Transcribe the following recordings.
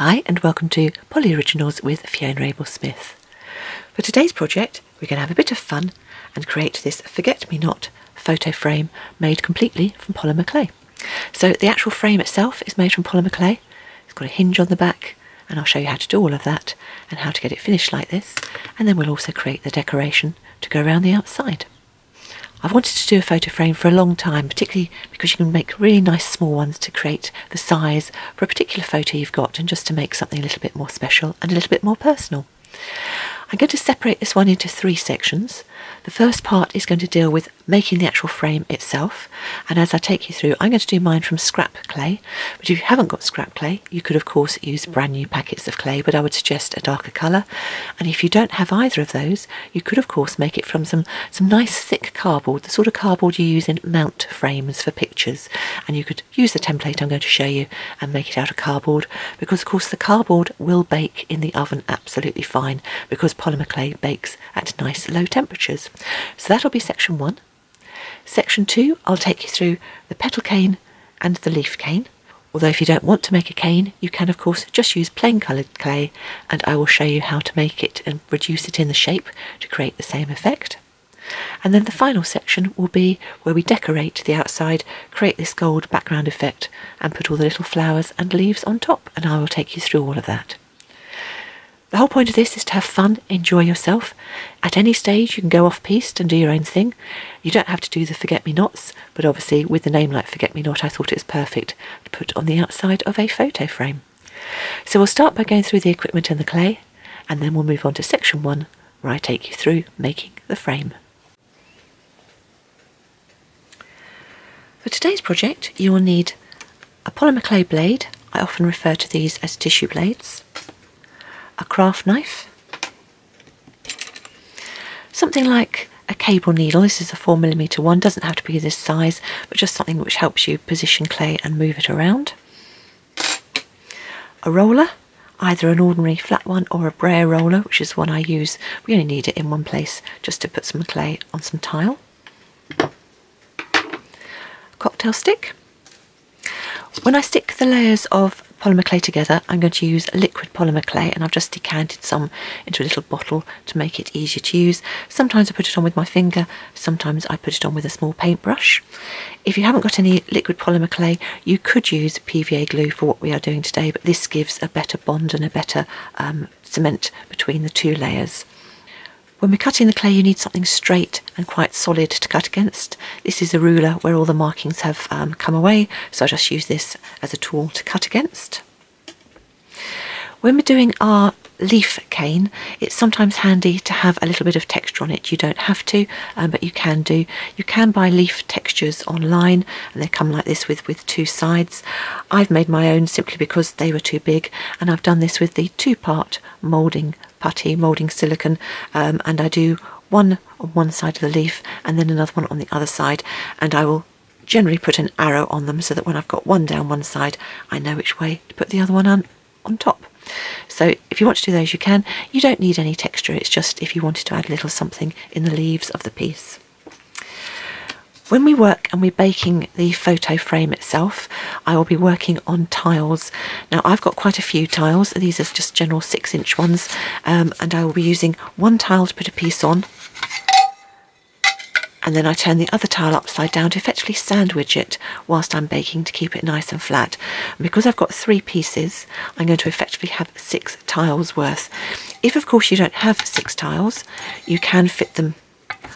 Hi and welcome to Poly Originals with Fiona Abel-Smith. For today's project we're going to have a bit of fun and create this Forget-me-not photo frame made completely from polymer clay. So the actual frame itself is made from polymer clay. It's got a hinge on the back and I'll show you how to do all of that and how to get it finished like this, and then we'll also create the decoration to go around the outside. I've wanted to do a photo frame for a long time, particularly because you can make really nice small ones to create the size for a particular photo you've got and just to make something a little bit more special and a little bit more personal. I'm going to separate this one into three sections. The first part is going to deal with making the actual frame itself, and as I take you through I'm going to do mine from scrap clay, but if you haven't got scrap clay you could of course use brand new packets of clay, but I would suggest a darker colour, and if you don't have either of those you could of course make it from some nice thick cardboard, the sort of cardboard you use in mount frames for pictures, and you could use the template I'm going to show you and make it out of cardboard, because of course the cardboard will bake in the oven absolutely fine because polymer clay bakes at nice low temperatures. So that'll be section one. Section two, I'll take you through the petal cane and the leaf cane. Although if you don't want to make a cane, you can of course just use plain coloured clay, and I will show you how to make it and reduce it in the shape to create the same effect. And then the final section will be where we decorate the outside, create this gold background effect and put all the little flowers and leaves on top, and I will take you through all of that. The whole point of this is to have fun, enjoy yourself. At any stage you can go off-piste and do your own thing. You don't have to do the forget-me-nots, but obviously with the name like Forget-me-not I thought it was perfect to put on the outside of a photo frame. So we'll start by going through the equipment and the clay, and then we'll move on to section one where I take you through making the frame. For today's project you will need a polymer clay blade, I often refer to these as tissue blades, a craft knife, something like a cable needle, this is a 4mm one, doesn't have to be this size but just something which helps you position clay and move it around, a roller, either an ordinary flat one or a brayer roller which is one I use, we only need it in one place just to put some clay on some tile, a cocktail stick. When I stick the layers of polymer clay together I'm going to use liquid polymer clay, and I've just decanted some into a little bottle to make it easier to use. Sometimes I put it on with my finger, sometimes I put it on with a small paintbrush. If you haven't got any liquid polymer clay you could use PVA glue for what we are doing today, but this gives a better bond and a better cement between the two layers. When we're cutting the clay you need something straight and quite solid to cut against. This is a ruler where all the markings have come away, so I just use this as a tool to cut against. When we're doing our leaf cane it's sometimes handy to have a little bit of texture on it. You don't have to, but you can do. You can buy leaf textures online and they come like this with two sides. I've made my own simply because they were too big, and I've done this with the two-part moulding putty, moulding silicone, and I do one on one side of the leaf and then another one on the other side, and I will generally put an arrow on them so that when I've got one down one side I know which way to put the other one on top. So if you want to do those you can. You don't need any texture, it's just if you wanted to add a little something in the leaves of the piece. When we work and we're baking the photo frame itself I will be working on tiles. Now I've got quite a few tiles, these are just general 6-inch ones, and I will be using one tile to put a piece on, and then I turn the other tile upside down to effectively sandwich it whilst I'm baking to keep it nice and flat. And because I've got three pieces I'm going to effectively have 6 tiles worth. If of course you don't have 6 tiles you can fit them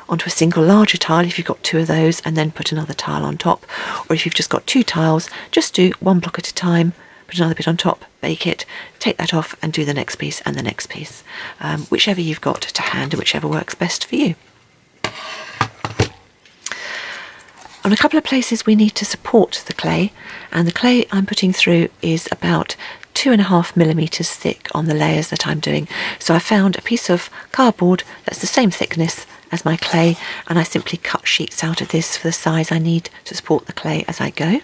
onto a single larger tile if you've got 2 of those and then put another tile on top, or if you've just got 2 tiles just do one block at a time, put another bit on top, bake it, take that off and do the next piece and the next piece, whichever you've got to hand and whichever works best for you. On a couple of places we need to support the clay, and the clay I'm putting through is about 2.5mm thick on the layers that I'm doing, so I found a piece of cardboard that's the same thickness as my clay and I simply cut sheets out of this for the size I need to support the clay as I go.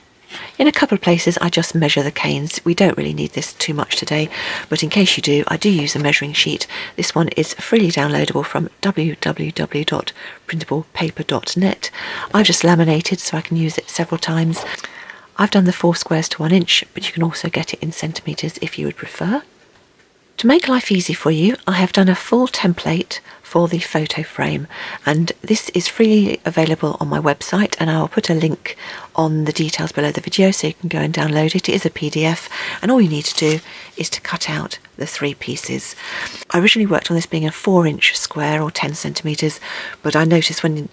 In a couple of places I just measure the canes, we don't really need this too much today, but in case you do I do use a measuring sheet. This one is freely downloadable from www.printablepaper.net. I've just laminated so I can use it several times. I've done the 4 squares to 1 inch, but you can also get it in centimetres if you would prefer. To make life easy for you, I have done a full template for the photo frame, and this is freely available on my website, and I'll put a link on the details below the video so you can go and download it. It is a PDF, and all you need to do is to cut out the 3 pieces. I originally worked on this being a 4-inch square or 10 centimetres, but I noticed when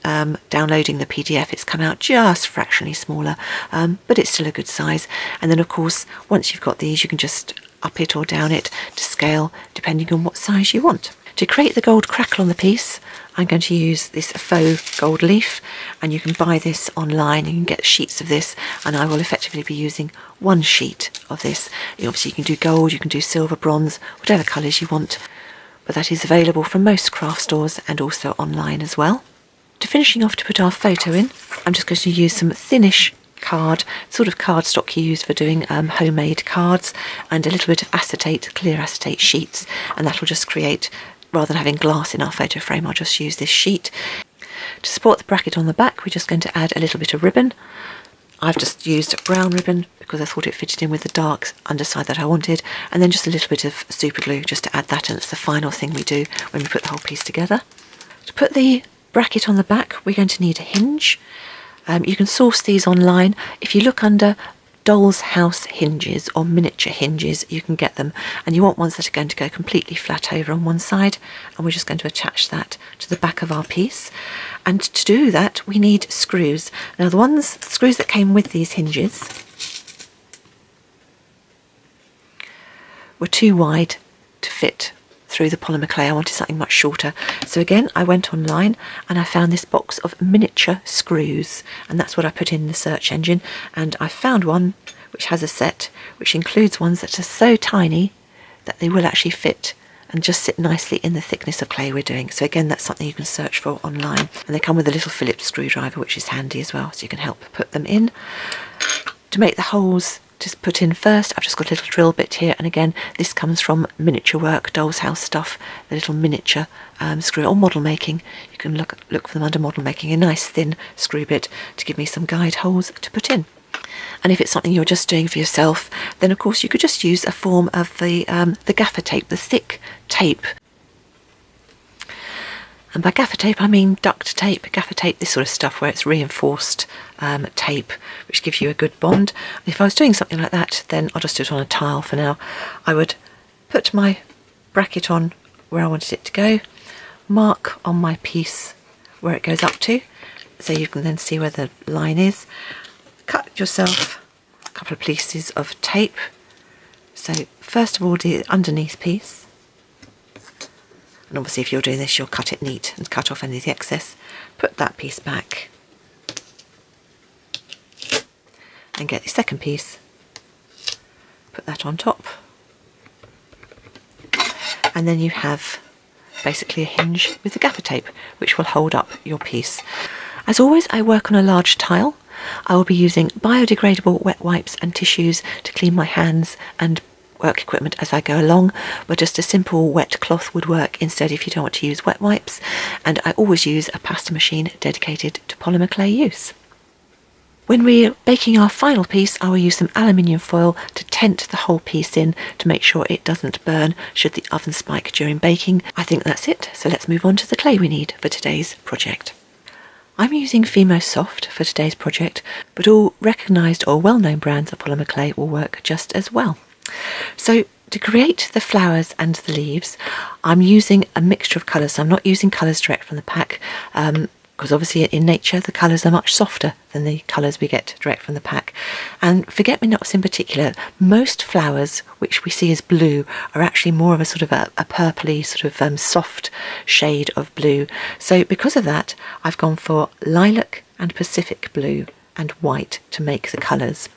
downloading the PDF it's come out just fractionally smaller, but it's still a good size. And then of course once you've got these you can just up it or down it to scale depending on what size you want. To create the gold crackle on the piece, I'm going to use this faux gold leaf, and you can buy this online. You can get sheets of this, and I will effectively be using 1 sheet of this. Obviously you can do gold, you can do silver, bronze, whatever colours you want, but that is available from most craft stores and also online as well. To finishing off to put our photo in, I'm just going to use some thinnish card, sort of card stock you use for doing homemade cards, and a little bit of acetate, clear acetate sheets, and that will just create, rather than having glass in our photo frame, I'll just use this sheet. To support the bracket on the back, we're just going to add a little bit of ribbon. I've just used brown ribbon because I thought it fitted in with the dark underside that I wanted, and then just a little bit of super glue just to add that, and it's the final thing we do when we put the whole piece together. To put the bracket on the back, we're going to need a hinge. You can source these online. If you look under Dolls House hinges or miniature hinges, you can get them, and you want ones that are going to go completely flat over on one side, and we're just going to attach that to the back of our piece. And to do that we need screws. Now the screws that came with these hinges were too wide to fit through the polymer clay. I wanted something much shorter, so again I went online and I found this box of miniature screws, and that's what I put in the search engine, and I found one which has a set which includes ones that are so tiny that they will actually fit and just sit nicely in the thickness of clay we're doing. So again, that's something you can search for online, and they come with a little Phillips screwdriver which is handy as well, so you can help put them in. To make the holes, just put in first, I've just got a little drill bit here, and again this comes from miniature work, Dolls House stuff, the little miniature screw, or model making. You can look for them under model making, a nice thin screw bit to give me some guide holes to put in. And if it's something you're just doing for yourself, then of course you could just use a form of the gaffer tape, the thick tape. And by gaffer tape I mean duct tape, gaffer tape, this sort of stuff where it's reinforced tape, which gives you a good bond. And if I was doing something like that, then I'll just do it on a tile for now. I would put my bracket on where I wanted it to go, mark on my piece where it goes up to, so you can then see where the line is. Cut yourself a couple of pieces of tape. So first of all, the underneath piece. And obviously if you're doing this you'll cut it neat and cut off any of the excess. Put that piece back and get the second piece, put that on top, and then you have basically a hinge with the gaffer tape which will hold up your piece. As always, I work on a large tile. I will be using biodegradable wet wipes and tissues to clean my hands and work equipment as I go along, but just a simple wet cloth would work instead if you don't want to use wet wipes, and I always use a pasta machine dedicated to polymer clay use. When we're baking our final piece, I will use some aluminium foil to tent the whole piece in to make sure it doesn't burn should the oven spike during baking. I think that's it, so let's move on to the clay we need for today's project. I'm using Fimo Soft for today's project, but all recognised or well-known brands of polymer clay will work just as well. So to create the flowers and the leaves, I'm using a mixture of colours. So I'm not using colours direct from the pack, because obviously in nature the colours are much softer than the colours we get direct from the pack. And forget-me-nots in particular, most flowers which we see as blue are actually more of a sort of a purpley sort of soft shade of blue. So because of that, I've gone for lilac and Pacific blue and white to make the colours.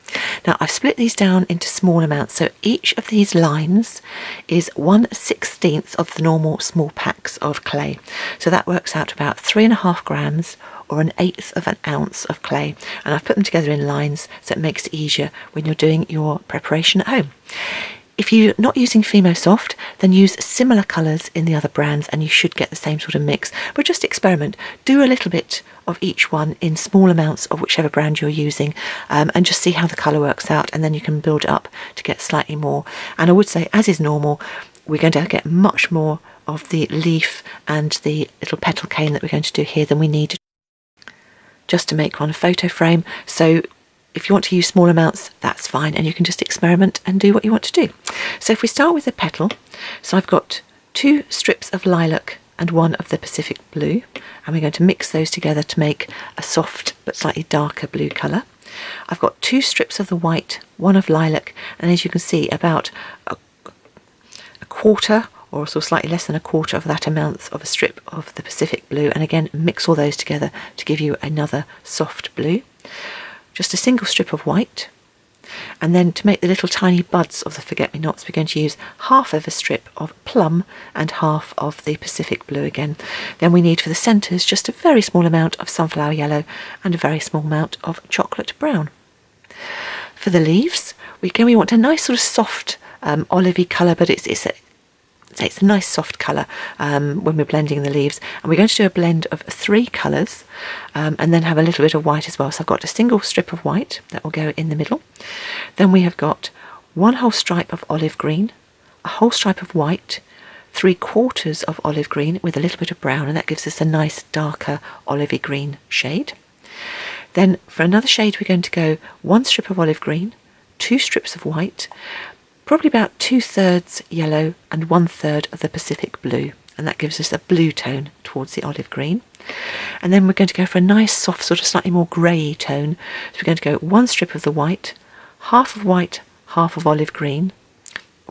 Now I've split these down into small amounts, so each of these lines is 1/16 of the normal small packs of clay, so that works out to about 3.5 grams or 1/8 of an ounce of clay, and I've put them together in lines so it makes it easier when you're doing your preparation at home. If you're not using Fimo Soft, then use similar colours in the other brands and you should get the same sort of mix. But just experiment. Do a little bit of each one in small amounts of whichever brand you're using, and just see how the colour works out, and then you can build it up to get slightly more. And I would say, as is normal, we're going to get much more of the leaf and the little petal cane that we're going to do here than we need just to make one a photo frame. So if you want to use small amounts, that's fine, and you can just experiment and do what you want to do. So if we start with the petal, so I've got two strips of lilac and one of the Pacific blue, and we're going to mix those together to make a soft but slightly darker blue colour. I've got two strips of the white, one of lilac, and as you can see, about a quarter or so, slightly less than a quarter of that amount of a strip of the Pacific blue, and again mix all those together to give you another soft blue. Just a single strip of white, and then to make the little tiny buds of the forget-me-nots, we're going to use half of a strip of plum and half of the Pacific blue again. Then we need for the centres just a very small amount of sunflower yellow and a very small amount of chocolate brown. For the leaves, again, we want a nice sort of soft olivey colour, but it's a nice soft colour when we're blending the leaves. And we're going to do a blend of three colours, and then have a little bit of white as well. So I've got a single strip of white that will go in the middle. Then we have got one whole stripe of olive green, a whole stripe of white, three quarters of olive green with a little bit of brown, and that gives us a nice darker olivey green shade. Then for another shade, we're going to go one strip of olive green, two strips of white, probably about 2/3 yellow and 1/3 of the Pacific blue, and that gives us a blue tone towards the olive green. And then we're going to go for a nice soft sort of slightly more grey tone, so we're going to go one strip of the white, half of olive green,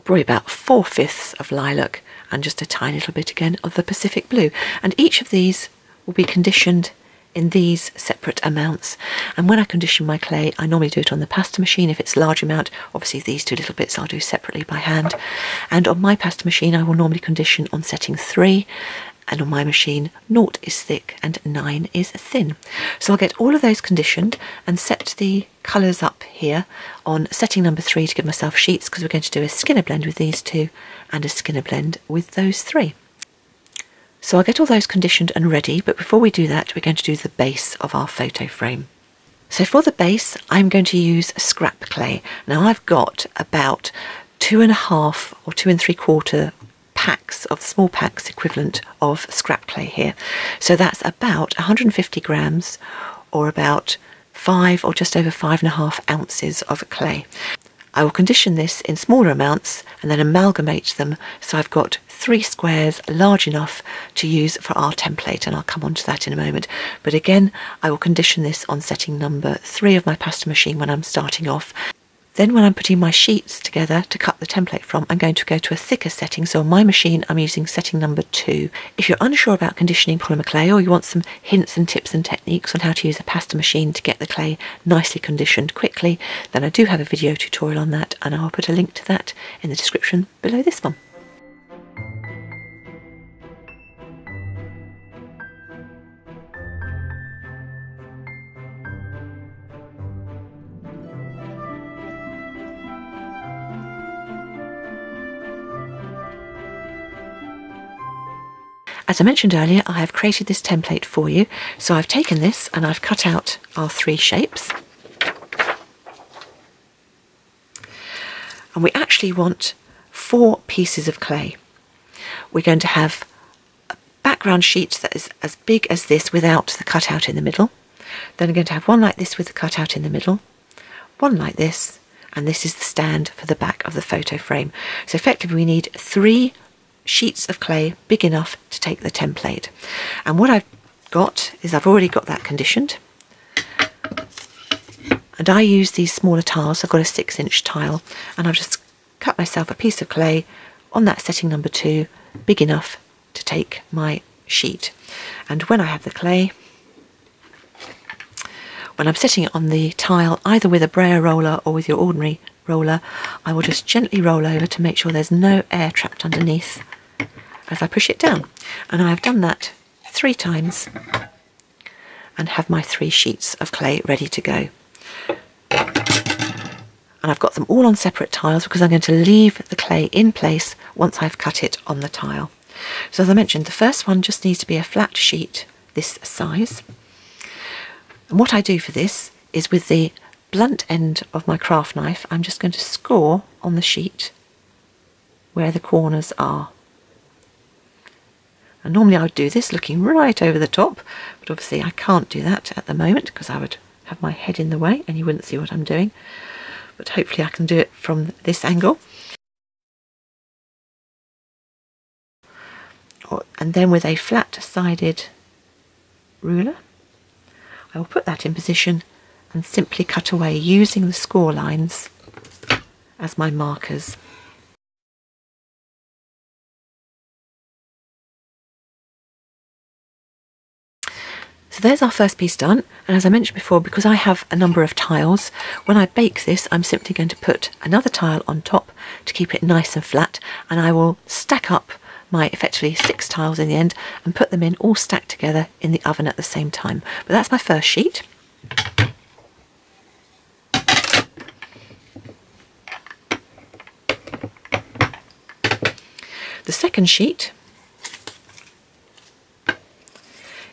probably about 4/5 of lilac, and just a tiny little bit again of the Pacific blue. And each of these will be conditioned in these separate amounts. And when I condition my clay, I normally do it on the pasta machine if it's a large amount. Obviously these two little bits I'll do separately by hand, and on my pasta machine I will normally condition on setting 3, and on my machine 0 is thick and 9 is thin. So I'll get all of those conditioned and set the colours up here on setting number 3 to give myself sheets, because we're going to do a Skinner blend with these two and a Skinner blend with those three. So I'll get all those conditioned and ready, but before we do that, we're going to do the base of our photo frame. So for the base, I'm going to use scrap clay. Now I've got about 2½ or 2¾ packs of small packs equivalent of scrap clay here. So that's about 150 grams or about 5 or just over 5½ ounces of clay. I will condition this in smaller amounts and then amalgamate them, so I've got 3 squares large enough to use for our template, and I'll come on to that in a moment. But again, I will condition this on setting number 3 of my pasta machine when I'm starting off. Then when I'm putting my sheets together to cut the template from, I'm going to go to a thicker setting. So on my machine, I'm using setting number 2. If you're unsure about conditioning polymer clay, or you want some hints and tips and techniques on how to use a pasta machine to get the clay nicely conditioned quickly, then I do have a video tutorial on that, and I'll put a link to that in the description below this one. As I mentioned earlier, I have created this template for you. So I've taken this and I've cut out our 3 shapes. And we actually want 4 pieces of clay. We're going to have a background sheet that is as big as this without the cutout in the middle. Then I'm going to have one like this with the cutout in the middle, one like this, and this is the stand for the back of the photo frame. So effectively we need 3 sheets of clay big enough to take the template. And what I've got is I've already got that conditioned, and I use these smaller tiles. I've got a 6-inch tile, and I've just cut myself a piece of clay on that setting number 2 big enough to take my sheet. And when I have the clay, when I'm setting it on the tile, either with a brayer roller or with your ordinary roller, I will just gently roll over to make sure there's no air trapped underneath as I push it down. And I have done that 3 times and have my 3 sheets of clay ready to go. and I've got them all on separate tiles because I'm going to leave the clay in place once I've cut it on the tile. So as I mentioned, the first one just needs to be a flat sheet this size. And what I do for this is with the blunt end of my craft knife, I'm just going to score on the sheet where the corners are. And normally I would do this looking right over the top, but obviously I can't do that at the moment because I would have my head in the way and you wouldn't see what I'm doing. But hopefully I can do it from this angle. And then with a flat-sided ruler, I will put that in position and simply cut away using the score lines as my markers. So there's our first piece done, and as I mentioned before, because I have a number of tiles, when I bake this I'm simply going to put another tile on top to keep it nice and flat, and I will stack up my effectively 6 tiles in the end and put them in all stacked together in the oven at the same time. But that's my first sheet. The second sheet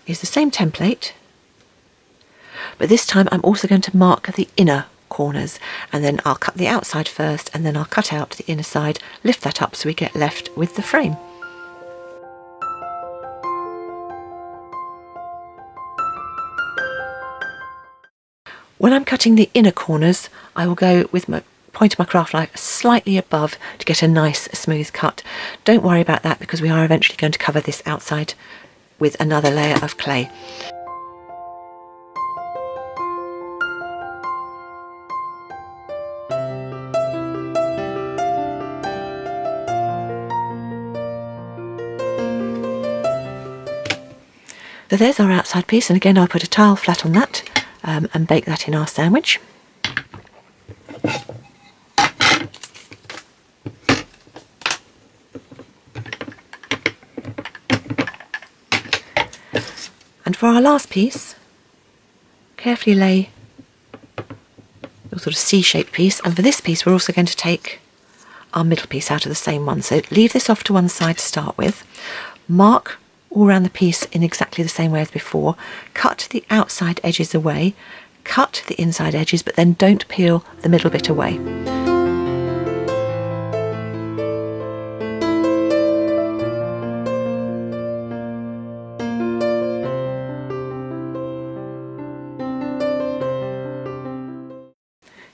is the same template, but this time I'm also going to mark the inner corners, and then I'll cut the outside first and then I'll cut out the inner side, lift that up so we get left with the frame. When I'm cutting the inner corners, I will go with my point of my craft knife slightly above to get a nice smooth cut. Don't worry about that because we are eventually going to cover this outside with another layer of clay. So there's our outside piece, and again I'll put a tile flat on that and bake that in our sandwich. And for our last piece, carefully lay a sort of C-shaped piece, and for this piece we're also going to take our middle piece out of the same one. So leave this off to one side to start with, mark all around the piece in exactly the same way as before, cut the outside edges away, cut the inside edges, but then don't peel the middle bit away.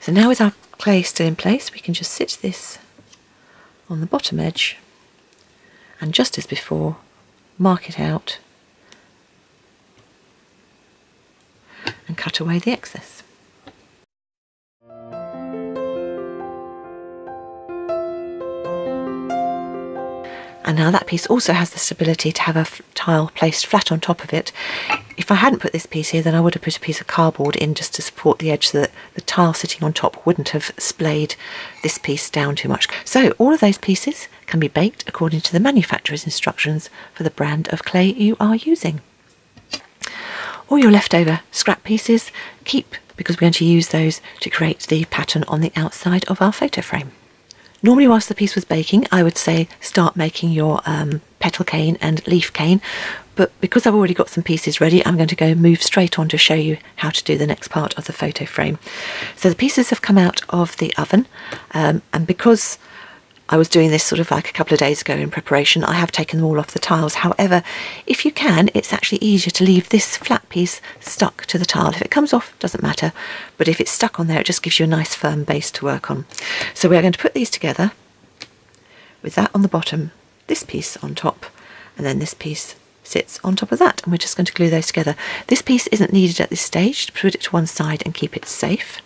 So now with our clay still in place, we can just sit this on the bottom edge and just as before, mark it out and cut away the excess. And now that piece also has the stability to have a tile placed flat on top of it. If I hadn't put this piece here, then I would have put a piece of cardboard in just to support the edge so that the tile sitting on top wouldn't have splayed this piece down too much. So all of those pieces can be baked according to the manufacturer's instructions for the brand of clay you are using. All your leftover scrap pieces keep, because we're going to use those to create the pattern on the outside of our photo frame. Normally whilst the piece was baking, I would say start making your petal cane and leaf cane, but because I've already got some pieces ready, I'm going to go move straight on to show you how to do the next part of the photo frame. So the pieces have come out of the oven, and because I was doing this sort of like a couple of days ago in preparation, I have taken them all off the tiles. However, if you can, it's actually easier to leave this flat piece stuck to the tile. If it comes off, doesn't matter, but if it's stuck on there, it just gives you a nice firm base to work on. So we're going to put these together with that on the bottom, this piece on top, and then this piece sits on top of that, and we're just going to glue those together. This piece isn't needed at this stage, to put it to one side and keep it safe.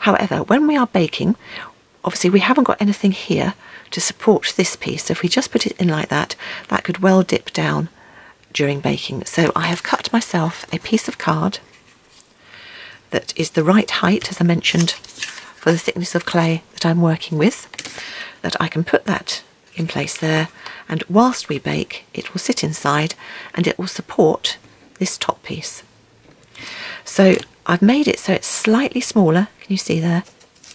However, when we are baking, obviously we haven't got anything here to support this piece, so if we just put it in like that, that could well dip down during baking. So I have cut myself a piece of card that is the right height, as I mentioned, for the thickness of clay that I'm working with, that I can put that in place there, and whilst we bake it will sit inside and it will support this top piece. So I've made it so it's slightly smaller, can you see there,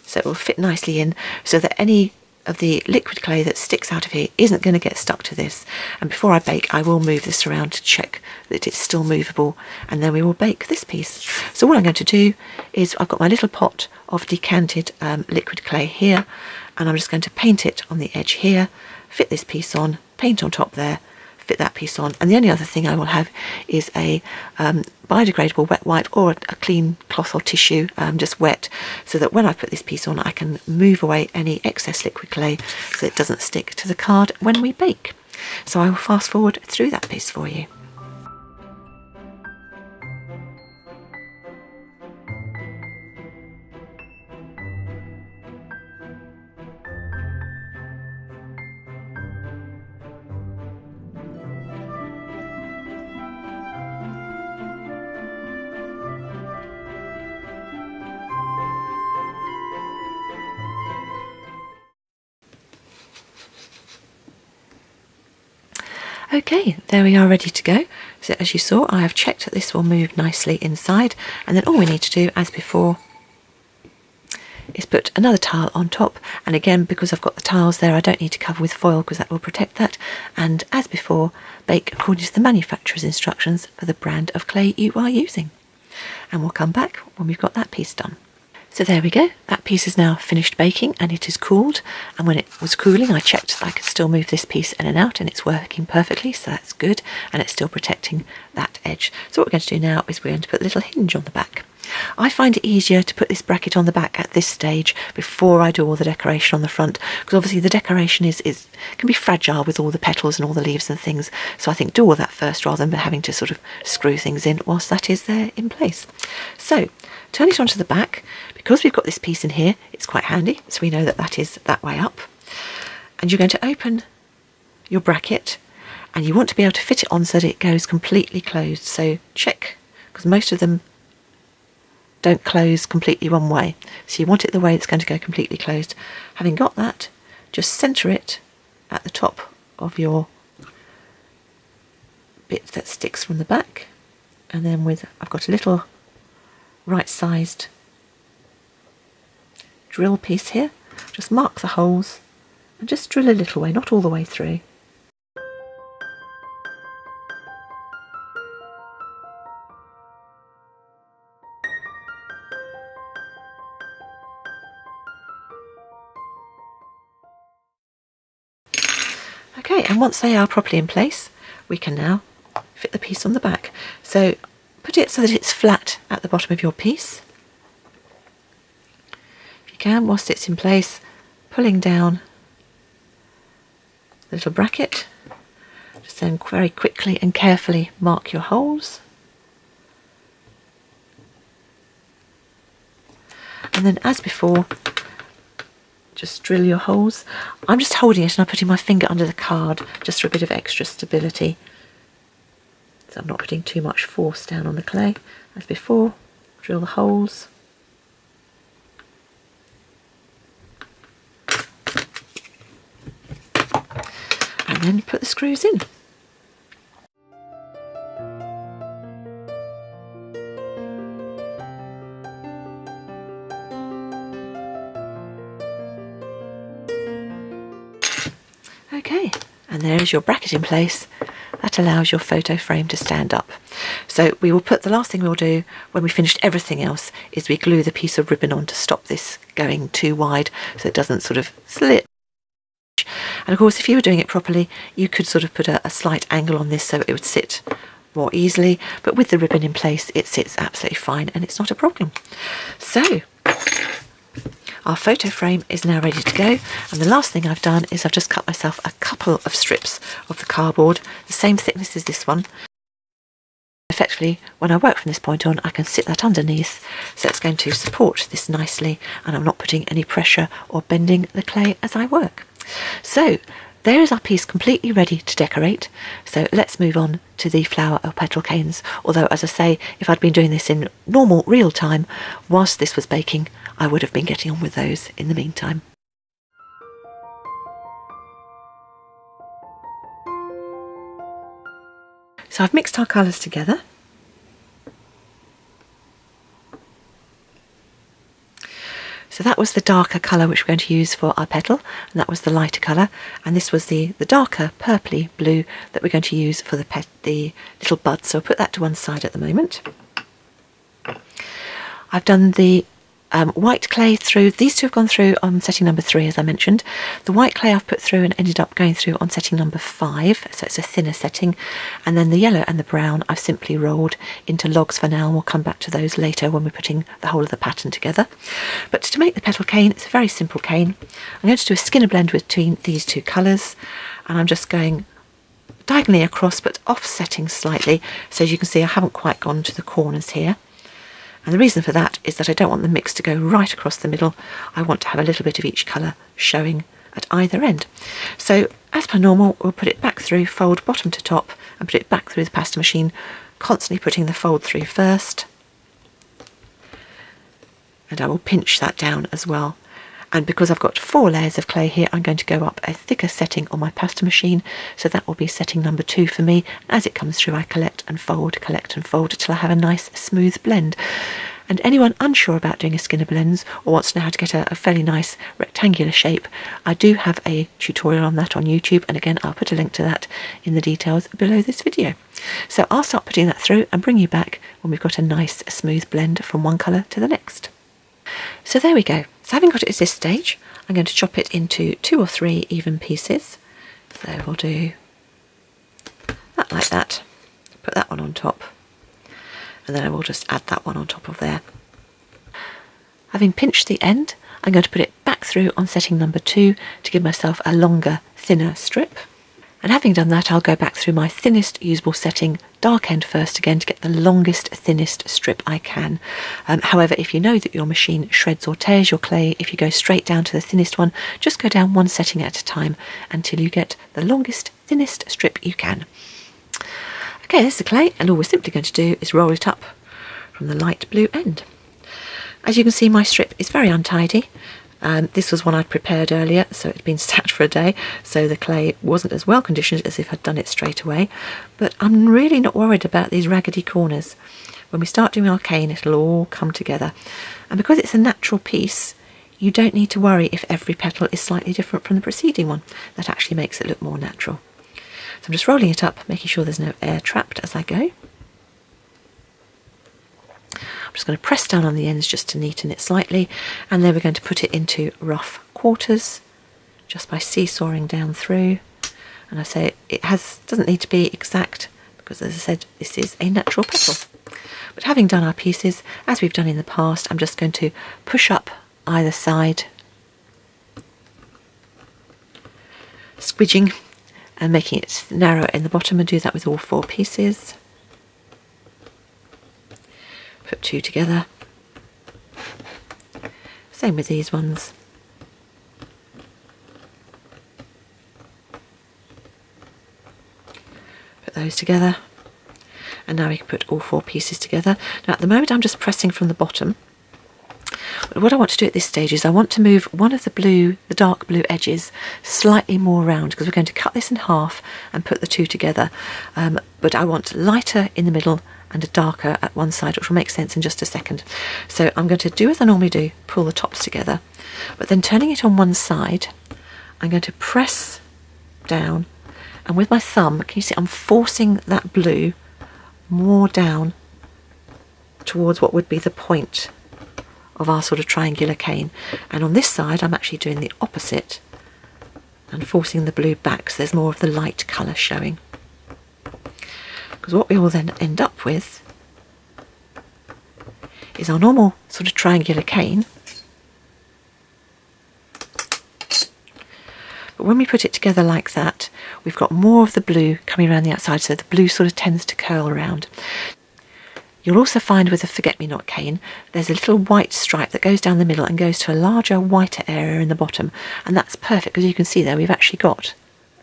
so it will fit nicely in, so that any of the liquid clay that sticks out of here isn't going to get stuck to this. And before I bake, I will move this around to check that it's still movable, and then we will bake this piece. So what I'm going to do is, I've got my little pot of decanted liquid clay here, and I'm just going to paint it on the edge here, fit this piece on, paint on top there, fit that piece on. And the only other thing I will have is a biodegradable wet wipe, or a clean cloth or tissue, just wet, so that when I put this piece on I can move away any excess liquid clay so it doesn't stick to the card when we bake. So I will fast forward through that piece for you. Okay, there we are, ready to go. So as you saw, I have checked that this will move nicely inside, and then all we need to do, as before, is put another tile on top. And again, because I've got the tiles there, I don't need to cover with foil, because that will protect that. And as before, bake according to the manufacturer's instructions for the brand of clay you are using. And we'll come back when we've got that piece done. So there we go, that piece is now finished baking and it is cooled. And when it was cooling, I checked that I could still move this piece in and out, and it's working perfectly, so that's good, and it's still protecting that edge. So what we're going to do now is we're going to put a little hinge on the back. I find it easier to put this bracket on the back at this stage before I do all the decoration on the front, because obviously the decoration is can be fragile with all the petals and all the leaves and things. So I think do all that first, rather than having to sort of screw things in whilst that is there in place. So turn it onto the back. Because we've got this piece in here, it's quite handy, so we know that that is that way up. And you're going to open your bracket, and you want to be able to fit it on so that it goes completely closed. So check, because most of them don't close completely one way, so you want it the way it's going to go completely closed. Having got that, just centre it at the top of your bit that sticks from the back, and then with, I've got a little right-sized drill piece here, just mark the holes and just drill a little way, not all the way through. Okay, and once they are properly in place, we can now fit the piece on the back. So put it so that it's flat at the bottom of your piece. Can, whilst it's in place, pulling down the little bracket, just then very quickly and carefully mark your holes, and then as before just drill your holes. I'm just holding it and I'm putting my finger under the card just for a bit of extra stability, so I'm not putting too much force down on the clay. As before, drill the holes. And then put the screws in. Okay, and there is your bracket in place. That allows your photo frame to stand up. So we will put, the last thing we'll do when we finished everything else is we glue the piece of ribbon on to stop this going too wide, so it doesn't sort of slip. And of course, if you were doing it properly, you could sort of put a slight angle on this so it would sit more easily, but with the ribbon in place it sits absolutely fine and it's not a problem. So our photo frame is now ready to go, and the last thing I've done is I've just cut myself a couple of strips of the cardboard, the same thickness as this one. Effectively, when I work from this point on, I can sit that underneath, so it's going to support this nicely and I'm not putting any pressure or bending the clay as I work. So there is our piece completely ready to decorate, so let's move on to the flower or petal canes. Although, as I say, if I'd been doing this in normal real time whilst this was baking, I would have been getting on with those in the meantime. So I've mixed our colours together, So that was the darker colour which we're going to use for our petal, and that was the lighter colour, and this was the darker purpley blue that we're going to use for the little bud. So I'll put that to one side at the moment. I've done the white clay through. These two have gone through on setting number 3, as I mentioned. The white clay I've put through and ended up going through on setting number 5, so it's a thinner setting, and then the yellow and the brown I've simply rolled into logs for now, and we'll come back to those later when we're putting the whole of the pattern together. But to make the petal cane, it's a very simple cane. I'm going to do a Skinner blend between these two colours, and I'm just going diagonally across but offsetting slightly, so as you can see I haven't quite gone to the corners here. And the reason for that is that I don't want the mix to go right across the middle. I want to have a little bit of each colour showing at either end. So as per normal, we'll put it back through, fold bottom to top, and put it back through the pasta machine, constantly putting the fold through first. And I will pinch that down as well. And because I've got 4 layers of clay here, I'm going to go up a thicker setting on my pasta machine, so that will be setting number 2 for me. As it comes through I collect and fold until I have a nice smooth blend. And anyone unsure about doing a Skinner Blends or wants to know how to get a fairly nice rectangular shape, I do have a tutorial on that on YouTube, and again I'll put a link to that in the details below this video. So I'll start putting that through and bring you back when we've got a nice smooth blend from one colour to the next. So there we go. So having got it at this stage, I'm going to chop it into 2 or 3 even pieces. So we'll do that like that, put that one on top, and then I will just add that one on top of there. Having pinched the end, I'm going to put it back through on setting number 2 to give myself a longer, thinner strip. And having done that, I'll go back through my thinnest usable setting, dark end first again, to get the longest, thinnest strip I can. However, if you know that your machine shreds or tears your clay, if you go straight down to the thinnest one, just go down one setting at a time until you get the longest, thinnest strip you can. Okay, there's the clay, and all we're simply going to do is roll it up from the light blue end. As you can see, my strip is very untidy. This was one I'd prepared earlier, so it'd been sat for a day, so the clay wasn't as well conditioned as if I'd done it straight away. But I'm really not worried about these raggedy corners. When we start doing our cane, it'll all come together. And because it's a natural piece, you don't need to worry if every petal is slightly different from the preceding one. That actually makes it look more natural. So I'm just rolling it up, making sure there's no air trapped as I go. I'm just going to press down on the ends just to neaten it slightly, and then we're going to put it into rough quarters just by seesawing down through. And I say it doesn't need to be exact, because as I said, this is a natural petal. But having done our pieces, as we've done in the past, I'm just going to push up either side, squidging and making it narrower in the bottom, and do that with all 4 pieces. Put 2 together, same with these ones. Put those together, and now we can put all 4 pieces together. Now at the moment I'm just pressing from the bottom, but what I want to do at this stage is I want to move one of the dark blue edges slightly more round, because we're going to cut this in half and put the 2 together, but I want lighter in the middle and a darker at one side, which will make sense in just a second. So I'm going to do as I normally do, pull the tops together, but then turning it on one side, I'm going to press down, and with my thumb, can you see I'm forcing that blue more down towards what would be the point of our sort of triangular cane. And on this side I'm actually doing the opposite and forcing the blue back, so there's more of the light colour showing. Because what we will then end up with is our normal sort of triangular cane, but when we put it together like that, we've got more of the blue coming around the outside, so the blue sort of tends to curl around. You'll also find with a forget-me-not cane, there's a little white stripe that goes down the middle and goes to a larger, whiter area in the bottom, and that's perfect, because you can see there we've actually got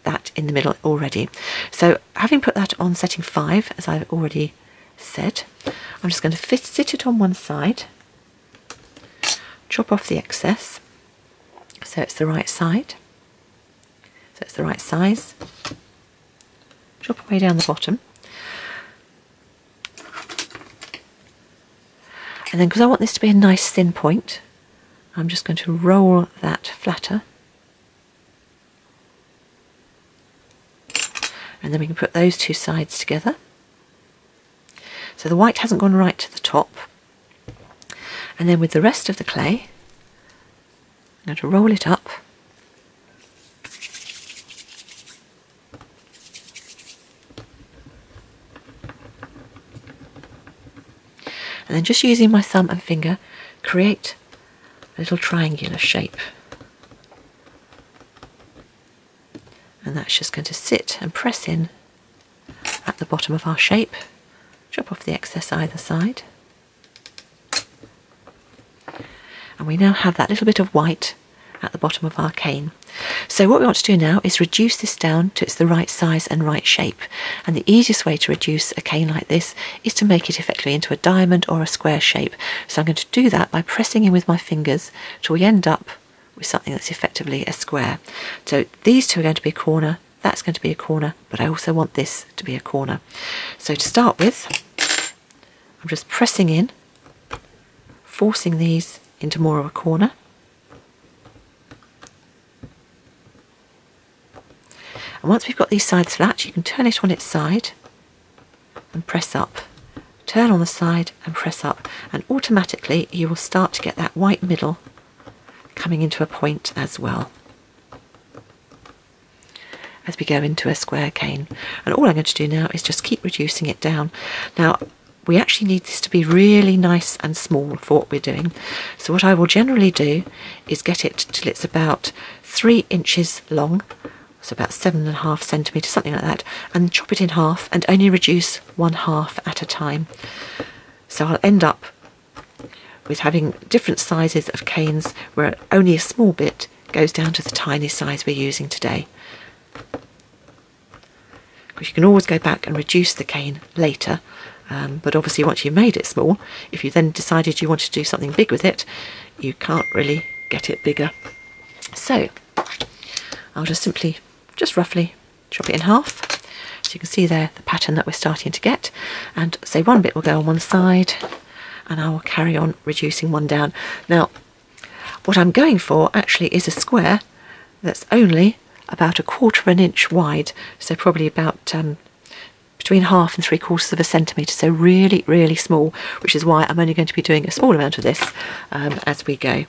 that in the middle already. So having put that on setting 5, as I've already said, I'm just going to sit it on one side, chop off the excess so it's the right side, so it's the right size, chop away down the bottom, and then because I want this to be a nice thin point, I'm just going to roll that flatter. And then we can put those two sides together. So the white hasn't gone right to the top. And then with the rest of the clay, I'm going to roll it up. And then just using my thumb and finger, create a little triangular shape. And that's just going to sit and press in at the bottom of our shape. Chop off the excess either side. And we now have that little bit of white at the bottom of our cane. So what we want to do now is reduce this down to it's the right size and right shape. And the easiest way to reduce a cane like this is to make it effectively into a diamond or a square shape. So I'm going to do that by pressing in with my fingers till we end up with something that's effectively a square. So these two are going to be a corner, that's going to be a corner, but I also want this to be a corner. So to start with, I'm just pressing in, forcing these into more of a corner. And once we've got these sides flat, you can turn it on its side and press up. Turn on the side and press up, and automatically you will start to get that white middle coming into a point as well as we go into a square cane. And all I'm going to do now is just keep reducing it down. Now we actually need this to be really nice and small for what we're doing. So what I will generally do is get it till it's about 3 inches long, so about 7.5 centimetres, something like that, and chop it in half and only reduce one half at a time. So I'll end up with having different sizes of canes where only a small bit goes down to the tiny size we're using today. Because you can always go back and reduce the cane later. But obviously once you've made it small, if you then decided you wanted to do something big with it, you can't really get it bigger. So I'll just simply, just roughly chop it in half. So you can see there the pattern that we're starting to get. And so one bit will go on one side, and I will carry on reducing one down. Now what I'm going for actually is a square that's only about 1/4 inch wide, so probably about between 1/2 and 3/4 centimetre, so really, really small, which is why I'm only going to be doing a small amount of this as we go.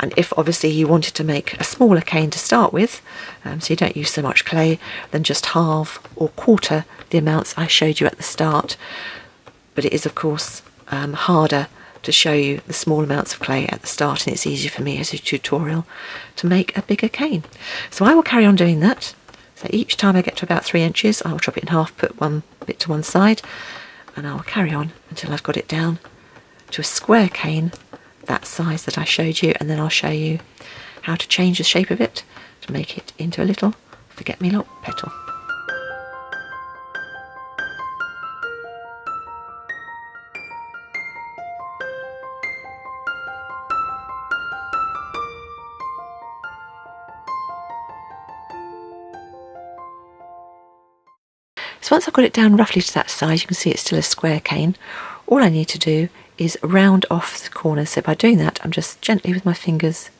And if obviously you wanted to make a smaller cane to start with, so you don't use so much clay, then just halve or quarter the amounts I showed you at the start. But it is of course harder to show you the small amounts of clay at the start, and it's easier for me as a tutorial to make a bigger cane. So I will carry on doing that. So each time I get to about 3 inches, I will chop it in half, put one bit to one side, and I will carry on until I've got it down to a square cane, that size that I showed you, and then I'll show you how to change the shape of it to make it into a little forget-me-not petal. So once I've got it down roughly to that size, you can see it's still a square cane. All I need to do is round off the corners. So by doing that, I'm just gently with my fingers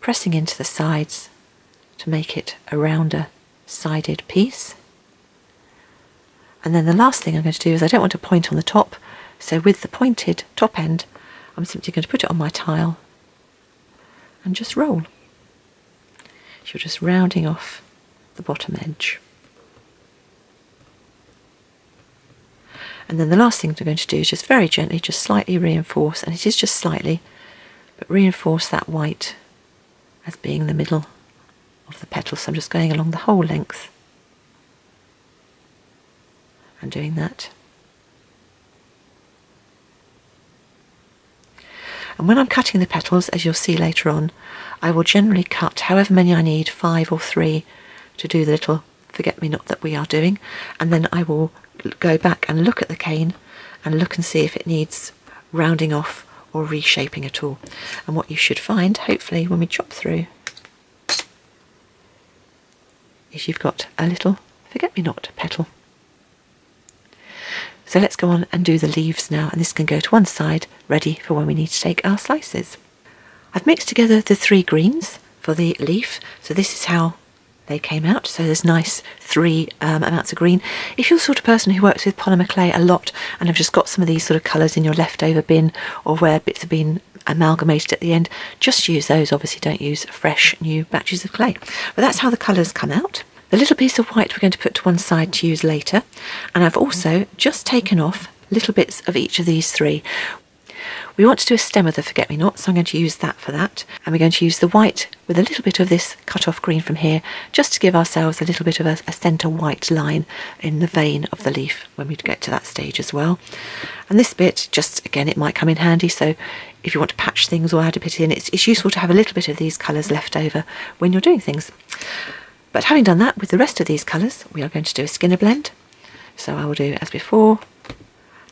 pressing into the sides to make it a rounder sided piece. And then the last thing I'm going to do is, I don't want a point on the top, so with the pointed top end, I'm simply going to put it on my tile and just roll. So you're just rounding off the bottom edge. And then the last thing we're going to do is just very gently, just slightly reinforce, and it is just slightly, but reinforce that white as being the middle of the petal. So I'm just going along the whole length and doing that. And when I'm cutting the petals, as you'll see later on, I will generally cut however many I need, 5 or 3, to do the little forget-me-not that we are doing, and then I will go back and look at the cane and look and see if it needs rounding off or reshaping at all. And what you should find, hopefully, when we chop through, is you've got a little forget-me-not petal. So let's go on and do the leaves now, and this can go to one side, ready for when we need to take our slices. I've mixed together the three greens for the leaf, so this is how they came out. So there's nice three amounts of green. If you're the sort of person who works with polymer clay a lot and have just got some of these sort of colours in your leftover bin, or where bits have been amalgamated at the end, just use those. Obviously don't use fresh new batches of clay. But that's how the colours come out. The little piece of white we're going to put to one side to use later, and I've also just taken off little bits of each of these three. We want to do a stem of the forget-me-not, so I'm going to use that for that, and we're going to use the white with a little bit of this cut-off green from here, just to give ourselves a little bit of a centre white line in the vein of the leaf when we get to that stage as well. And this bit, just again, it might come in handy, so if you want to patch things or add a bit in, it's useful to have a little bit of these colours left over when you're doing things. But having done that, with the rest of these colours, we are going to do a Skinner blend. So I will do, as before,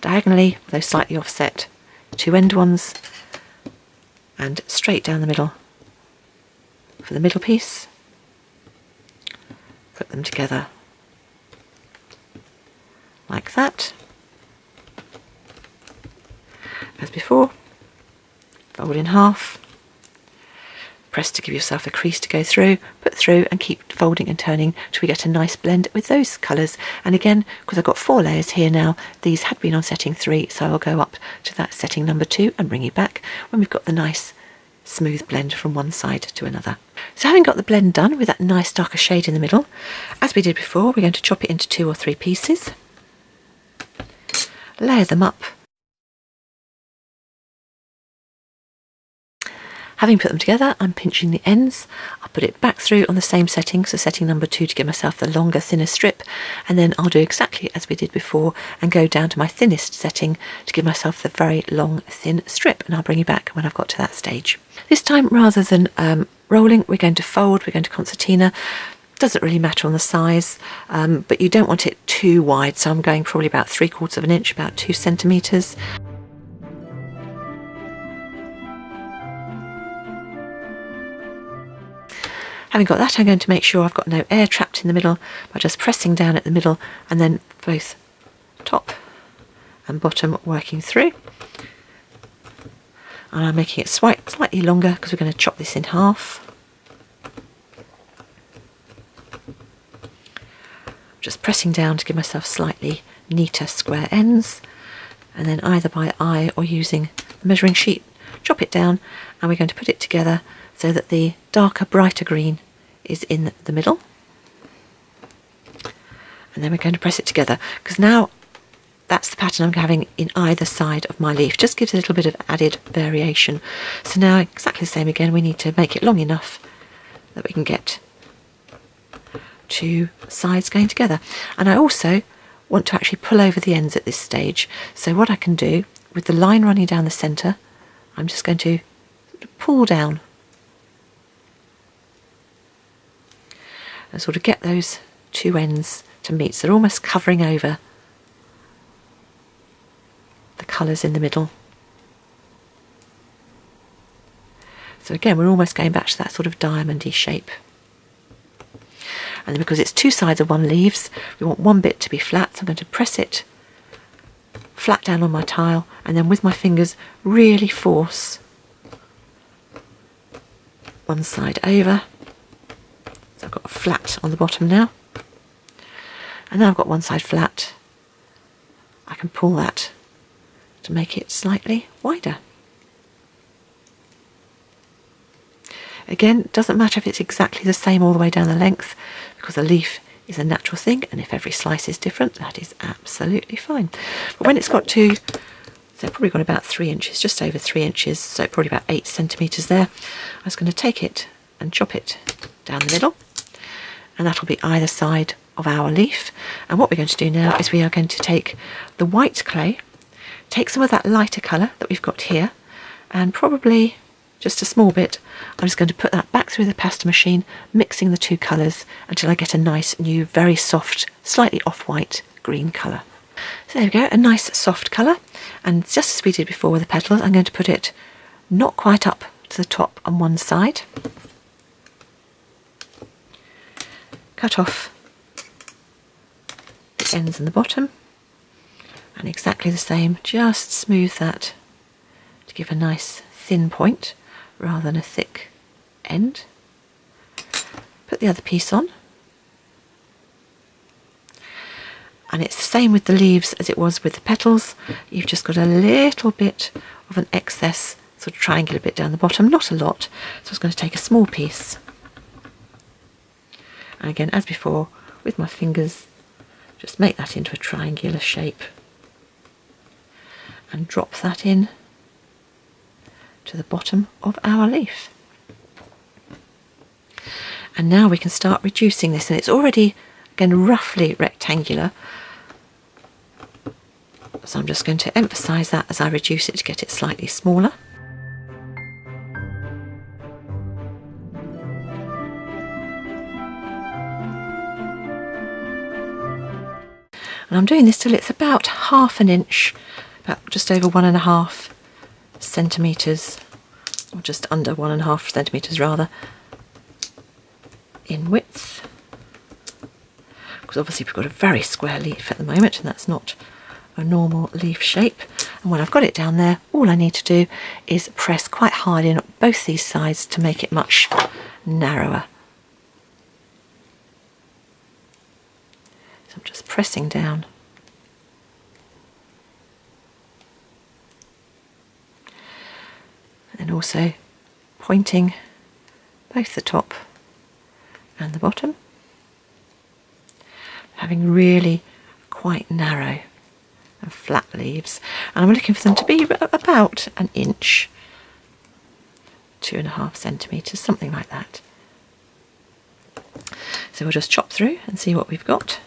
diagonally, though slightly offset, two end ones, and straight down the middle for the middle piece. Put them together like that, as before, fold in half, press to give yourself a crease to go through, put through and keep folding and turning till we get a nice blend with those colours. And again, because I've got four layers here now, these had been on setting 3, so I'll go up to that setting number 2 and bring you back when we've got the nice smooth blend from one side to another. So having got the blend done with that nice darker shade in the middle, as we did before, we're going to chop it into 2 or 3 pieces, layer them up. Having put them together, I'm pinching the ends. I'll put it back through on the same setting, so setting number 2, to give myself the longer, thinner strip, and then I'll do exactly as we did before and go down to my thinnest setting to give myself the very long, thin strip, and I'll bring you back when I've got to that stage. This time, rather than rolling, we're going to fold, we're going to concertina. Doesn't really matter on the size, but you don't want it too wide, so I'm going probably about 3/4 of an inch, about 2 centimetres. Having got that, I'm going to make sure I've got no air trapped in the middle by just pressing down at the middle, and then both top and bottom working through. And I'm making it slightly longer because we're going to chop this in half. Just pressing down to give myself slightly neater square ends, and then either by eye or using the measuring sheet, chop it down, and we're going to put it together so that the darker, brighter green is in the middle. And then we're going to press it together, because now that's the pattern I'm having in either side of my leaf. Just gives a little bit of added variation. So now, exactly the same again, we need to make it long enough that we can get 2 sides going together. And I also want to actually pull over the ends at this stage. So what I can do, with the line running down the centre, I'm just going to pull down and sort of get those 2 ends to meet, so they're almost covering over the colours in the middle. So again, we're almost going back to that sort of diamond-y shape. And then, because it's 2 sides of one leaves, we want one bit to be flat, so I'm going to press it flat down on my tile, and then with my fingers really force one side over. So I've got flat on the bottom now, and now I've got one side flat, I can pull that to make it slightly wider. Again, it doesn't matter if it's exactly the same all the way down the length, because a leaf is a natural thing, and if every slice is different, that is absolutely fine. But when it's got to, so I've probably got about 3 inches, just over 3 inches, so probably about 8 centimetres there, I was going to take it and chop it down the middle. And that'll be either side of our leaf. And what we're going to do now is we are going to take the white clay, take some of that lighter colour that we've got here, and probably just a small bit, I'm just going to put that back through the pasta machine, mixing the 2 colours until I get a nice new, very soft, slightly off-white green colour. So there we go, a nice soft colour. And just as we did before with the petals, I'm going to put it not quite up to the top on one side. Cut off the ends and the bottom, and exactly the same, just smooth that to give a nice thin point rather than a thick end. Put the other piece on, and it's the same with the leaves as it was with the petals. You've just got a little bit of an excess sort of triangular bit down the bottom, not a lot, so I was going to take a small piece, and again as before with my fingers just make that into a triangular shape and drop that in to the bottom of our leaf. And now we can start reducing this, and it's already again roughly rectangular, so I'm just going to emphasize that as I reduce it to get it slightly smaller. And I'm doing this till it's about half an inch, about just over 1.5 centimetres, or just under 1.5 centimetres rather, in width. Because obviously we've got a very square leaf at the moment, and that's not a normal leaf shape. And when I've got it down there, all I need to do is press quite hard in on both these sides to make it much narrower. So I'm just pressing down. And then also pointing both the top and the bottom. Having really quite narrow and flat leaves. And I'm looking for them to be about an inch, 2.5 centimetres, something like that. So we'll just chop through and see what we've got.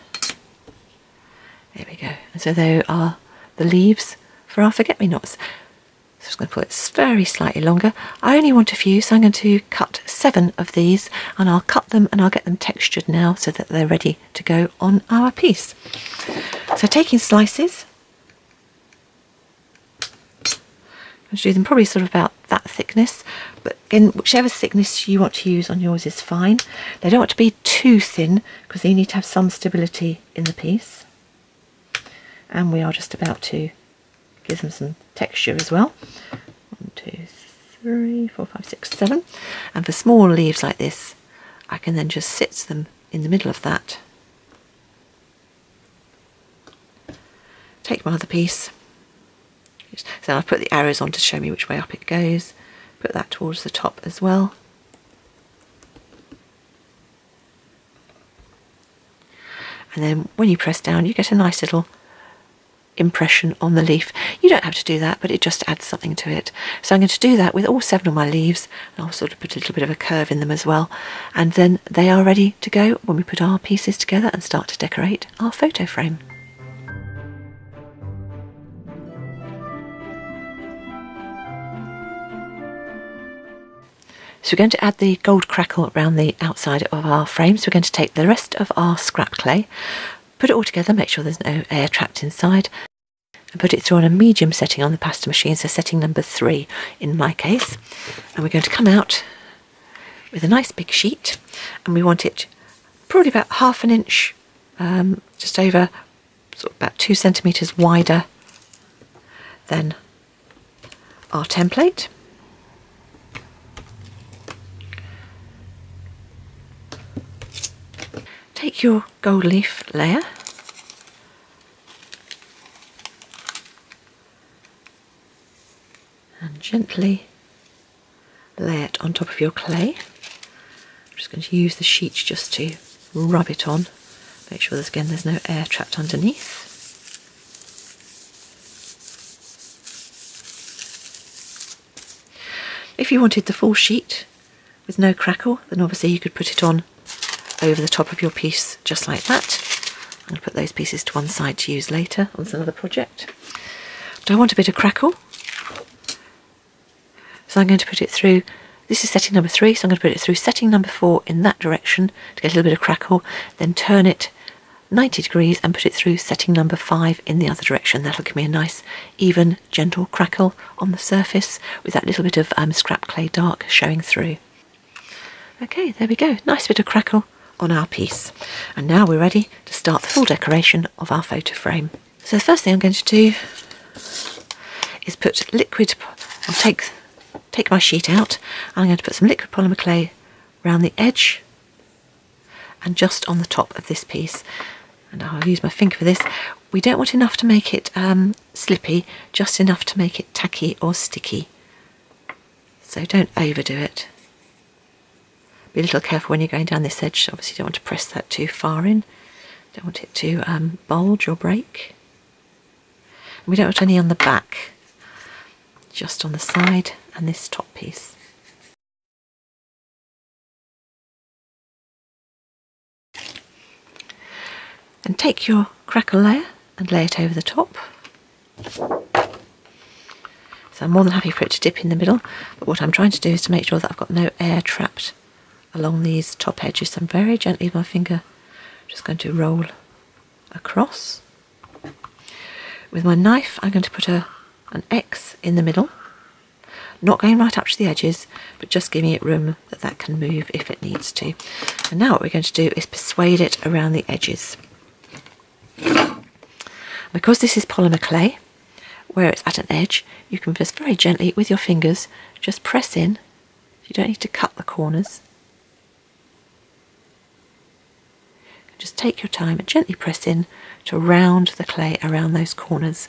There we go. And so there are the leaves for our forget-me-nots. So I'm just going to pull it very slightly longer. I only want a few, so I'm going to cut 7 of these, and I'll cut them and I'll get them textured now so that they're ready to go on our piece. So taking slices, I'm going to do them probably sort of about that thickness, but again whichever thickness you want to use on yours is fine. They don't want to be too thin because they need to have some stability in the piece. And we are just about to give them some texture as well. 1, 2, 3, 4, 5, 6, 7. And for small leaves like this, I can then just sit them in the middle of that. Take my other piece. So I've put the arrows on to show me which way up it goes. Put that towards the top as well. And then when you press down, you get a nice little impression on the leaf. You don't have to do that, but it just adds something to it. So I'm going to do that with all 7 of my leaves, and I'll sort of put a little bit of a curve in them as well, and then they are ready to go when we put our pieces together and start to decorate our photo frame. So we're going to add the gold crackle around the outside of our frame, so we're going to take the rest of our scrap clay, put it all together, make sure there's no air trapped inside, and put it through on a medium setting on the pasta machine, so setting number 3 in my case. And we're going to come out with a nice big sheet, and we want it probably about half an inch, just over, sort of about 2 centimetres wider than our template. Take your gold leaf layer and gently lay it on top of your clay. I'm just going to use the sheet just to rub it on, make sure there's no air trapped underneath. If you wanted the full sheet with no crackle, then obviously you could put it on over the top of your piece just like that. I'm going to put those pieces to one side to use later on another project. But I want a bit of crackle, so I'm going to put it through. This is setting number 3, so I'm going to put it through setting number 4 in that direction to get a little bit of crackle, then turn it 90 degrees and put it through setting number 5 in the other direction. That'll give me a nice even gentle crackle on the surface with that little bit of scrap clay dark showing through. Okay, there we go, nice bit of crackle on our piece, and now we're ready to start the full decoration of our photo frame. So the first thing I'm going to do is put liquid, I'll take my sheet out, and I'm going to put some liquid polymer clay around the edge and just on the top of this piece. And I'll use my finger for this. We don't want enough to make it slippy, just enough to make it tacky or sticky. So don't overdo it. Be a little careful when you're going down this edge, obviously you don't want to press that too far in. Don't want it to bulge or break. And we don't want any on the back, just on the side and this top piece. And take your crackle layer and lay it over the top. So I'm more than happy for it to dip in the middle, but what I'm trying to do is to make sure that I've got no air trapped along these top edges. So I'm very gently with my finger just going to roll across. With my knife I'm going to put an X in the middle, not going right up to the edges, but just giving it room that that can move if it needs to. And now what we're going to do is persuade it around the edges. Because this is polymer clay, where it's at an edge, you can just very gently with your fingers just press in. You don't need to cut the corners. Just take your time and gently press in to round the clay around those corners.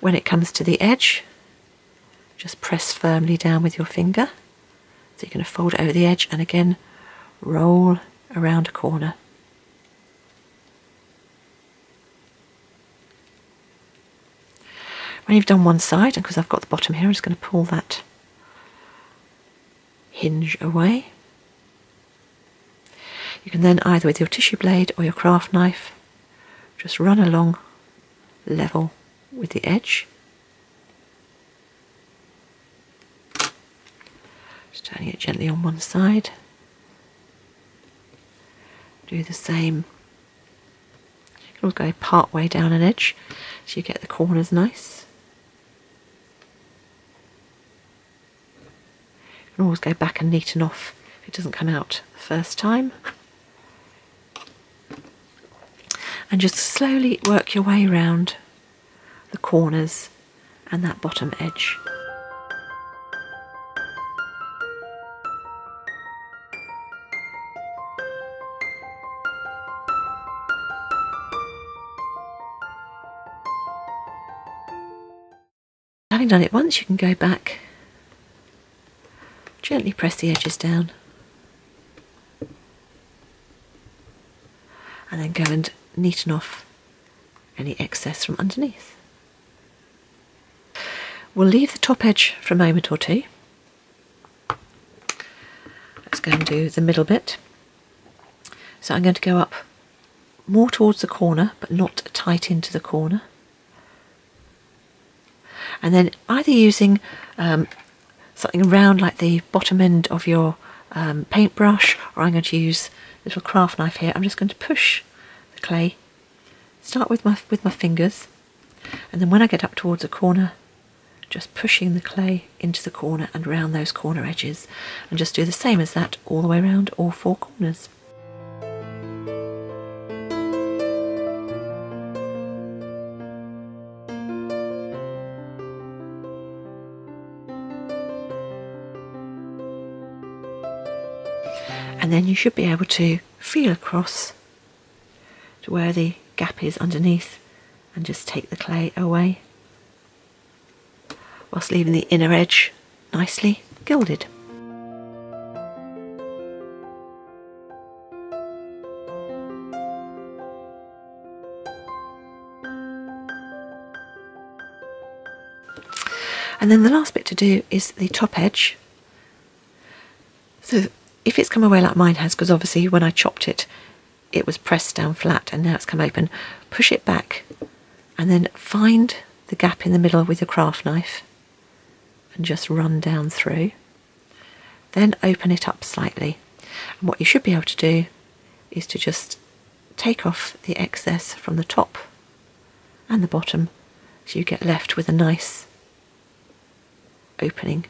When it comes to the edge, just press firmly down with your finger. So you're going to fold over the edge and again roll around a corner. When you've done one side, and because I've got the bottom here, I'm just going to pull that hinge away. You can then either with your tissue blade or your craft knife just run along level with the edge. Just turning it gently on one side. Do the same. You can also go part way down an edge so you get the corners nice. You can always go back and neaten off if it doesn't come out the first time. And just slowly work your way around the corners and that bottom edge. Having done it once, you can go back, gently press the edges down, and then go and neaten off any excess from underneath. We'll leave the top edge for a moment or two. Let's go and do the middle bit. So I'm going to go up more towards the corner, but not tight into the corner. And then either using something round like the bottom end of your paintbrush, or I'm going to use a little craft knife here. I'm just going to push the clay, start with my fingers, and then when I get up towards a corner, just pushing the clay into the corner and round those corner edges, and just do the same as that all the way around all four corners. And then you should be able to feel across to where the gap is underneath and just take the clay away, whilst leaving the inner edge nicely gilded. And then the last bit to do is the top edge. So if it's come away like mine has, because obviously when I chopped it, it was pressed down flat and now it's come open, push it back and then find the gap in the middle with your craft knife and just run down through, then open it up slightly. And what you should be able to do is to just take off the excess from the top and the bottom, so you get left with a nice opening.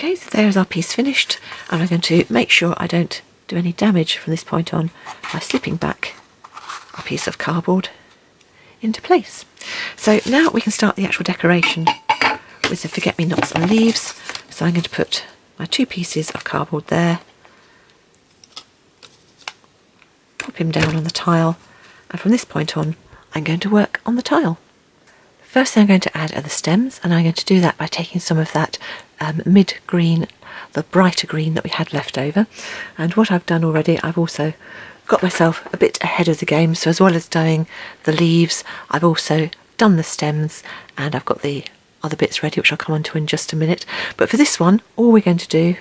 Okay, so there's our piece finished, and I'm going to make sure I don't do any damage from this point on by slipping back a piece of cardboard into place. So now we can start the actual decoration with the forget-me-nots and leaves. So I'm going to put my two pieces of cardboard there, pop him down on the tile, and from this point on I'm going to work on the tile. First thing I'm going to add are the stems, and I'm going to do that by taking some of that mid-green, the brighter green that we had left over. And what I've done already, I've also got myself a bit ahead of the game, so as well as doing the leaves, I've also done the stems, and I've got the other bits ready, which I'll come on to in just a minute. But for this one, all we're going to do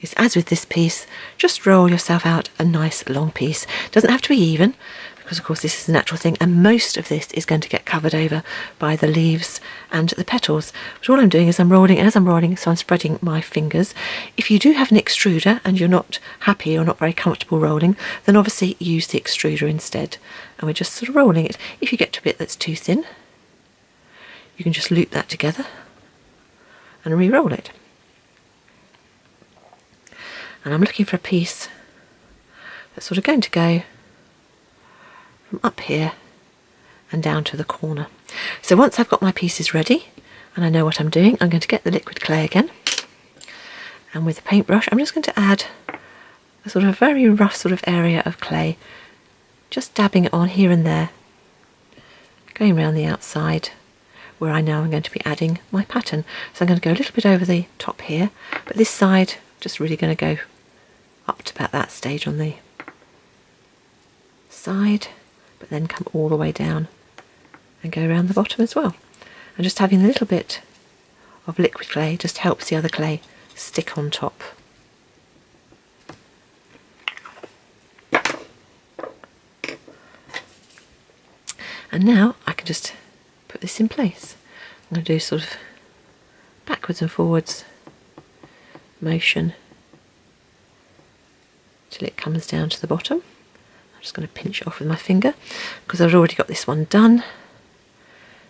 is, as with this piece, just roll yourself out a nice long piece. It doesn't have to be even, because of course this is a natural thing, and most of this is going to get covered over by the leaves and the petals. But all I'm doing is I'm rolling, and as I'm rolling, so I'm spreading my fingers. If you do have an extruder and you're not happy or not very comfortable rolling, then obviously use the extruder instead. And we're just sort of rolling it. If you get to a bit that's too thin, you can just loop that together and re-roll it. And I'm looking for a piece that's sort of going to go from up here and down to the corner. So once I've got my pieces ready and I know what I'm doing, I'm going to get the liquid clay again, and with a paintbrush I'm just going to add a sort of very rough sort of area of clay, just dabbing it on here and there, going around the outside where I know I'm going to be adding my pattern. So I'm going to go a little bit over the top here, but this side just really going to go up to about that stage on the side, but then come all the way down and go around the bottom as well. And just having a little bit of liquid clay just helps the other clay stick on top. And now I can just put this in place. I'm going to do sort of backwards and forwards motion till it comes down to the bottom. I'm just going to pinch it off with my finger because I've already got this one done.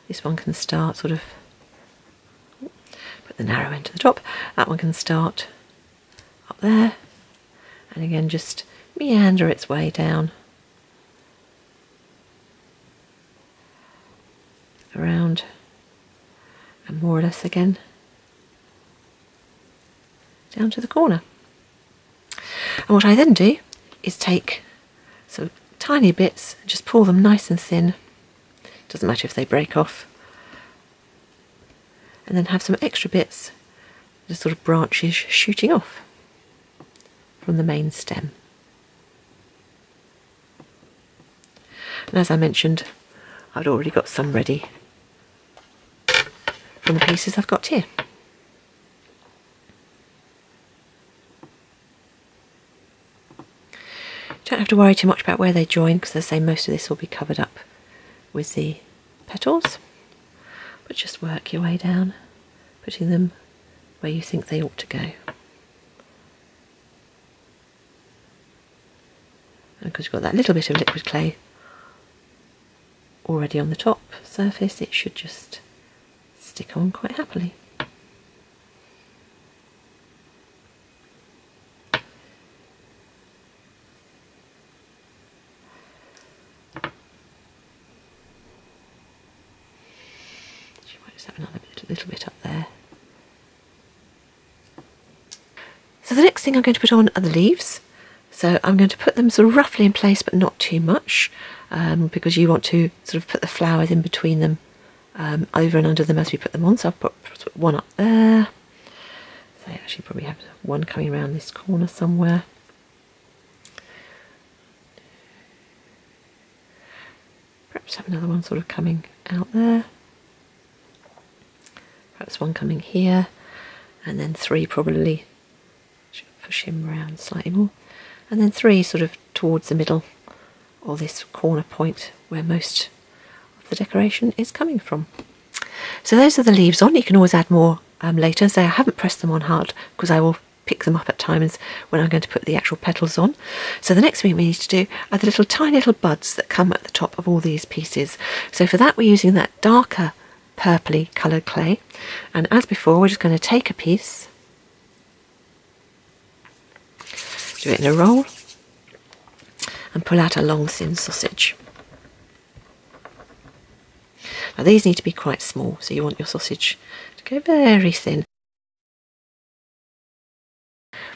This one can start sort of, put the narrow end to the top, that one can start up there, and again just meander its way down around, and more or less again down to the corner. And what I then do is take some tiny bits and just pull them nice and thin, doesn't matter if they break off, and then have some extra bits, just sort of branches shooting off from the main stem. And as I mentioned, I'd already got some ready from the pieces I've got here. Don't have to worry too much about where they join, because as I say, most of this will be covered up with the petals, but just work your way down, putting them where you think they ought to go. And because you've got that little bit of liquid clay already on the top surface, it should just stick on quite happily. So the next thing I'm going to put on are the leaves. So I'm going to put them sort of roughly in place, but not too much, because you want to sort of put the flowers in between them, over and under them as we put them on. So I've put one up there. So I actually probably have one coming around this corner somewhere. Perhaps have another one sort of coming out there. Perhaps one coming here, and then three probably. Push him around slightly more, and then three sort of towards the middle or this corner point where most of the decoration is coming from. So those are the leaves on. You can always add more later. So I haven't pressed them on hard because I will pick them up at times when I'm going to put the actual petals on. So the next thing we need to do are the little tiny little buds that come at the top of all these pieces. So for that we're using that darker purpley coloured clay. And as before, we're just going to take a piece, do it in a roll, and pull out a long thin sausage. Now these need to be quite small, so you want your sausage to go very thin.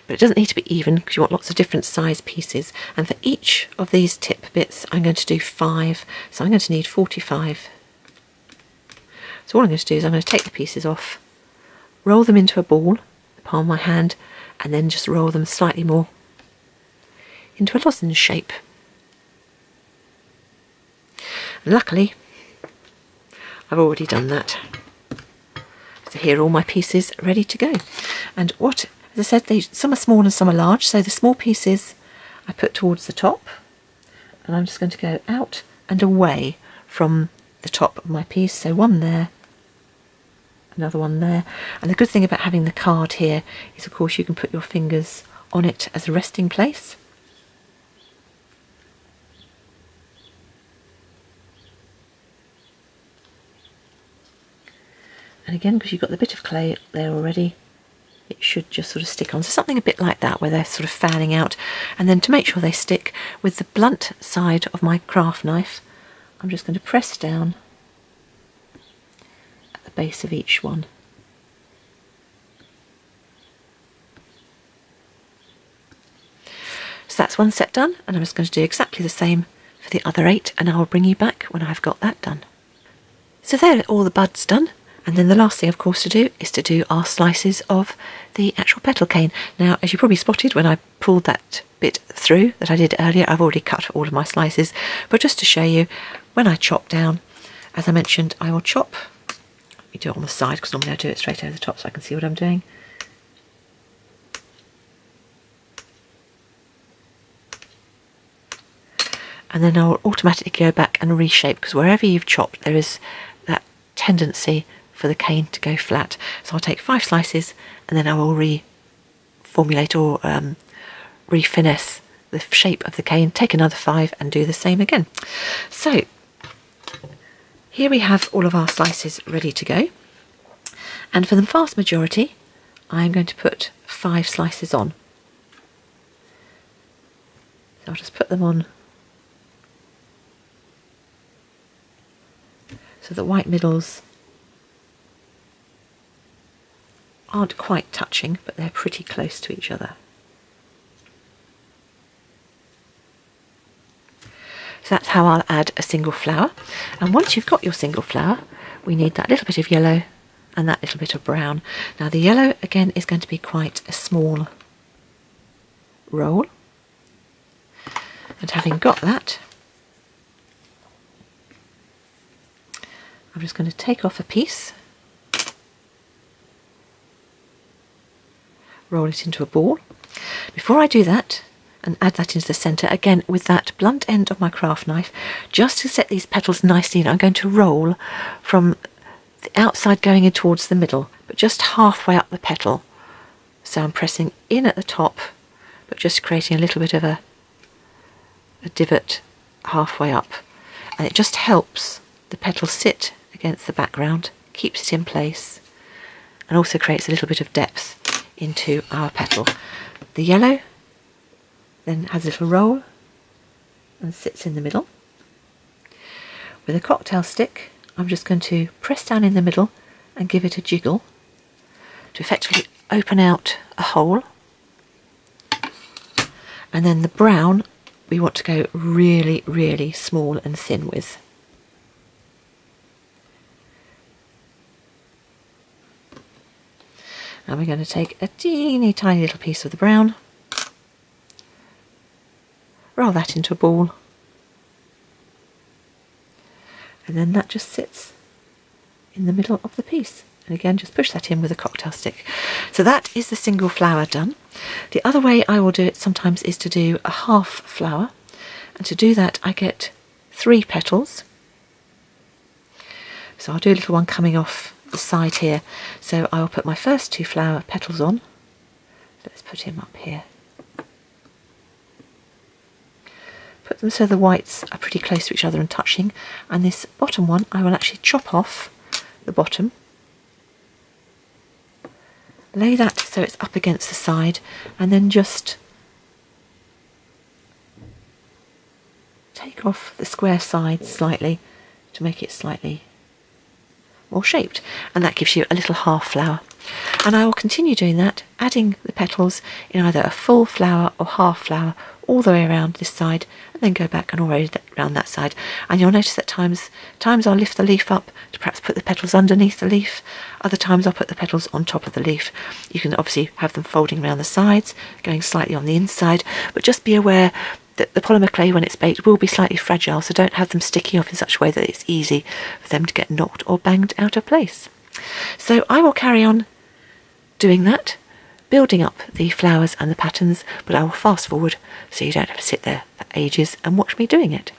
But it doesn't need to be even, because you want lots of different size pieces. And for each of these tip bits, I'm going to do 5, so I'm going to need 45. So what I'm going to do is I'm going to take the pieces off, roll them into a ball, the palm of my hand, and then just roll them slightly more into a lozenge shape. And luckily, I've already done that. So here are all my pieces ready to go. And what, as I said, some are small and some are large, so the small pieces I put towards the top, and I'm just going to go out and away from the top of my piece. So one there, another one there. And the good thing about having the card here is, of course, you can put your fingers on it as a resting place. And again, because you've got the bit of clay there already, it should just sort of stick on. So something a bit like that, where they're sort of fanning out. And then to make sure they stick, with the blunt side of my craft knife, I'm just going to press down at the base of each one. So that's one set done, and I'm just going to do exactly the same for the other 8, and I'll bring you back when I've got that done. So there are all the buds done. And then the last thing, of course, to do is to do our slices of the actual petal cane. Now, as you probably spotted when I pulled that bit through that I did earlier, I've already cut all of my slices. But just to show you, when I chop down, as I mentioned, I will chop. Let me do it on the side, because normally I do it straight over the top so I can see what I'm doing. And then I'll automatically go back and reshape, because wherever you've chopped, there is that tendency for the cane to go flat. So I'll take 5 slices, and then I will reformulate or refinesse the shape of the cane, take another 5 and do the same again. So here we have all of our slices ready to go, and for the vast majority I'm going to put 5 slices on. So I'll just put them on so the white middles aren't quite touching, but they're pretty close to each other. So that's how I'll add a single flower. And once you've got your single flower, we need that little bit of yellow and that little bit of brown. Now the yellow again is going to be quite a small roll, and having got that, I'm just going to take off a piece, roll it into a ball. Before I do that, and add that into the centre, again with that blunt end of my craft knife, just to set these petals nicely in, I'm going to roll from the outside going in towards the middle, but just halfway up the petal. So I'm pressing in at the top, but just creating a little bit of a divot halfway up. And it just helps the petal sit against the background, keeps it in place, and also creates a little bit of depth into our petal. The yellow then has a little roll and sits in the middle. With a cocktail stick, I'm just going to press down in the middle and give it a jiggle to effectively open out a hole. And then the brown we want to go really, really small and thin with. And we're going to take a teeny tiny little piece of the brown, roll that into a ball, and then that just sits in the middle of the piece. And again, just push that in with a cocktail stick. So that is the single flower done. The other way I will do it sometimes is to do a half flower, and to do that I get 3 petals. So I'll do a little one coming off the side here. So I'll put my first 2 flower petals on. Let's put him up here. Put them so the whites are pretty close to each other and touching. And this bottom one I will actually chop off the bottom. Lay that so it's up against the side, and then just take off the square side slightly to make it slightly more shaped, and that gives you a little half flower. And I will continue doing that, adding the petals in either a full flower or half flower all the way around this side, and then go back and all around that side. And you'll notice that times I'll lift the leaf up to perhaps put the petals underneath the leaf, other times I'll put the petals on top of the leaf. You can obviously have them folding around the sides, going slightly on the inside, but just be aware that the polymer clay, when it's baked, will be slightly fragile, so don't have them sticking off in such a way that it's easy for them to get knocked or banged out of place. So I will carry on doing that, building up the flowers and the patterns, but I will fast forward so you don't have to sit there for ages and watch me doing it.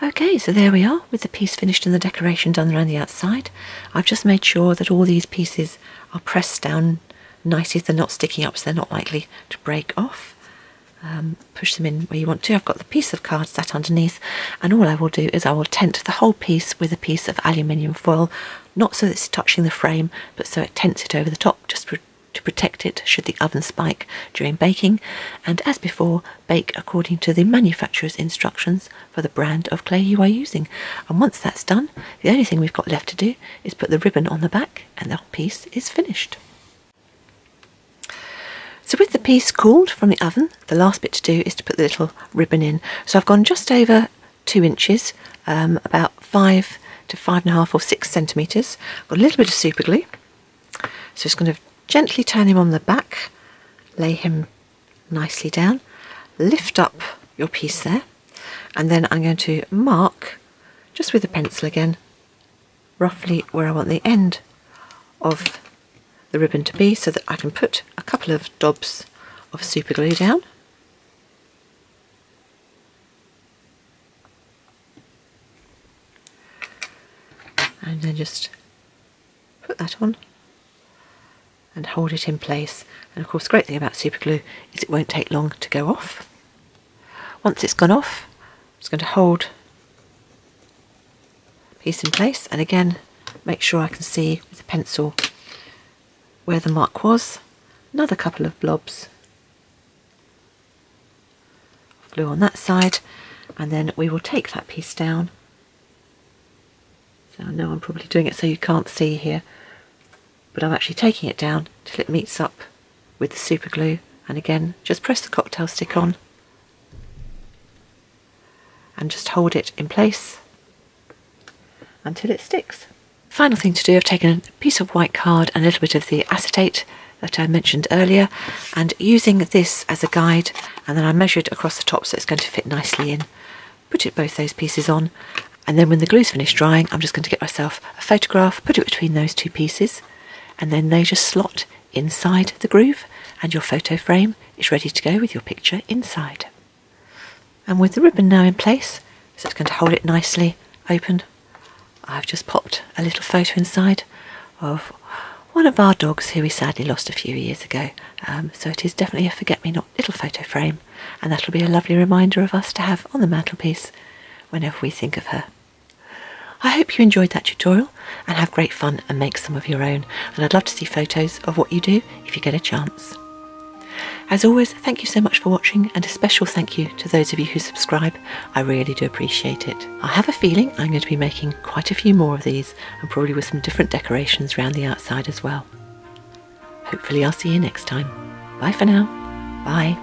Okay, so there we are with the piece finished and the decoration done around the outside. I've just made sure that all these pieces are pressed down nicely. They're not sticking up, so they're not likely to break off. Push them in where you want to. I've got the piece of card sat underneath, and all I will do is I will tent the whole piece with a piece of aluminium foil, not so that it's touching the frame, but so it tents it over the top, just to protect it should the oven spike during baking. And as before, bake according to the manufacturer's instructions for the brand of clay you are using. And once that's done, the only thing we've got left to do is put the ribbon on the back, and the whole piece is finished. So with the piece cooled from the oven, the last bit to do is to put the little ribbon in. So I've gone just over 2 inches, about 5 to 5.5 or 6 centimetres. Got a little bit of super glue, so it's going to gently turn him on the back, lay him nicely down, lift up your piece there, and then I'm going to mark, just with a pencil again, roughly where I want the end of the ribbon to be, so that I can put a couple of dobs of super glue down. And then just put that on and hold it in place. And of course, the great thing about super glue is it won't take long to go off. Once it's gone off, I'm just going to hold the piece in place, and again make sure I can see with the pencil where the mark was. Another couple of blobs of glue on that side, and then we will take that piece down. So I know I'm probably doing it so you can't see here, but I'm actually taking it down till it meets up with the super glue, and again just press the cocktail stick on and just hold it in place until it sticks. Final thing to do, I've taken a piece of white card and a little bit of the acetate that I mentioned earlier, and using this as a guide, and then I measured across the top so it's going to fit nicely in. Put it both those pieces on, and then when the glue's finished drying I'm just going to get myself a photograph, put it between those two pieces, and then they just slot inside the groove and your photo frame is ready to go with your picture inside. And with the ribbon now in place, so it's going to hold it nicely open, I've just popped a little photo inside of one of our dogs who we sadly lost a few years ago, so it is definitely a forget-me-not little photo frame, and that'll be a lovely reminder of us to have on the mantelpiece whenever we think of her. I hope you enjoyed that tutorial and have great fun and make some of your own, and I'd love to see photos of what you do if you get a chance. As always, thank you so much for watching, and a special thank you to those of you who subscribe. I really do appreciate it. I have a feeling I'm going to be making quite a few more of these, and probably with some different decorations around the outside as well. Hopefully I'll see you next time. Bye for now. Bye.